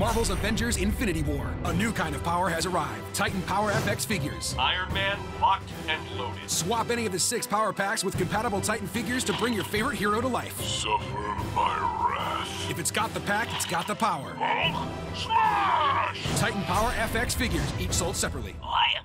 Marvel's Avengers Infinity War. A new kind of power has arrived. Titan Power FX figures. Iron Man locked and loaded. Swap any of the 6 power packs with compatible Titan figures to bring your favorite hero to life. Suffer my wrath. If it's got the pack, it's got the power. Smash! Titan Power FX figures, each sold separately. Lion.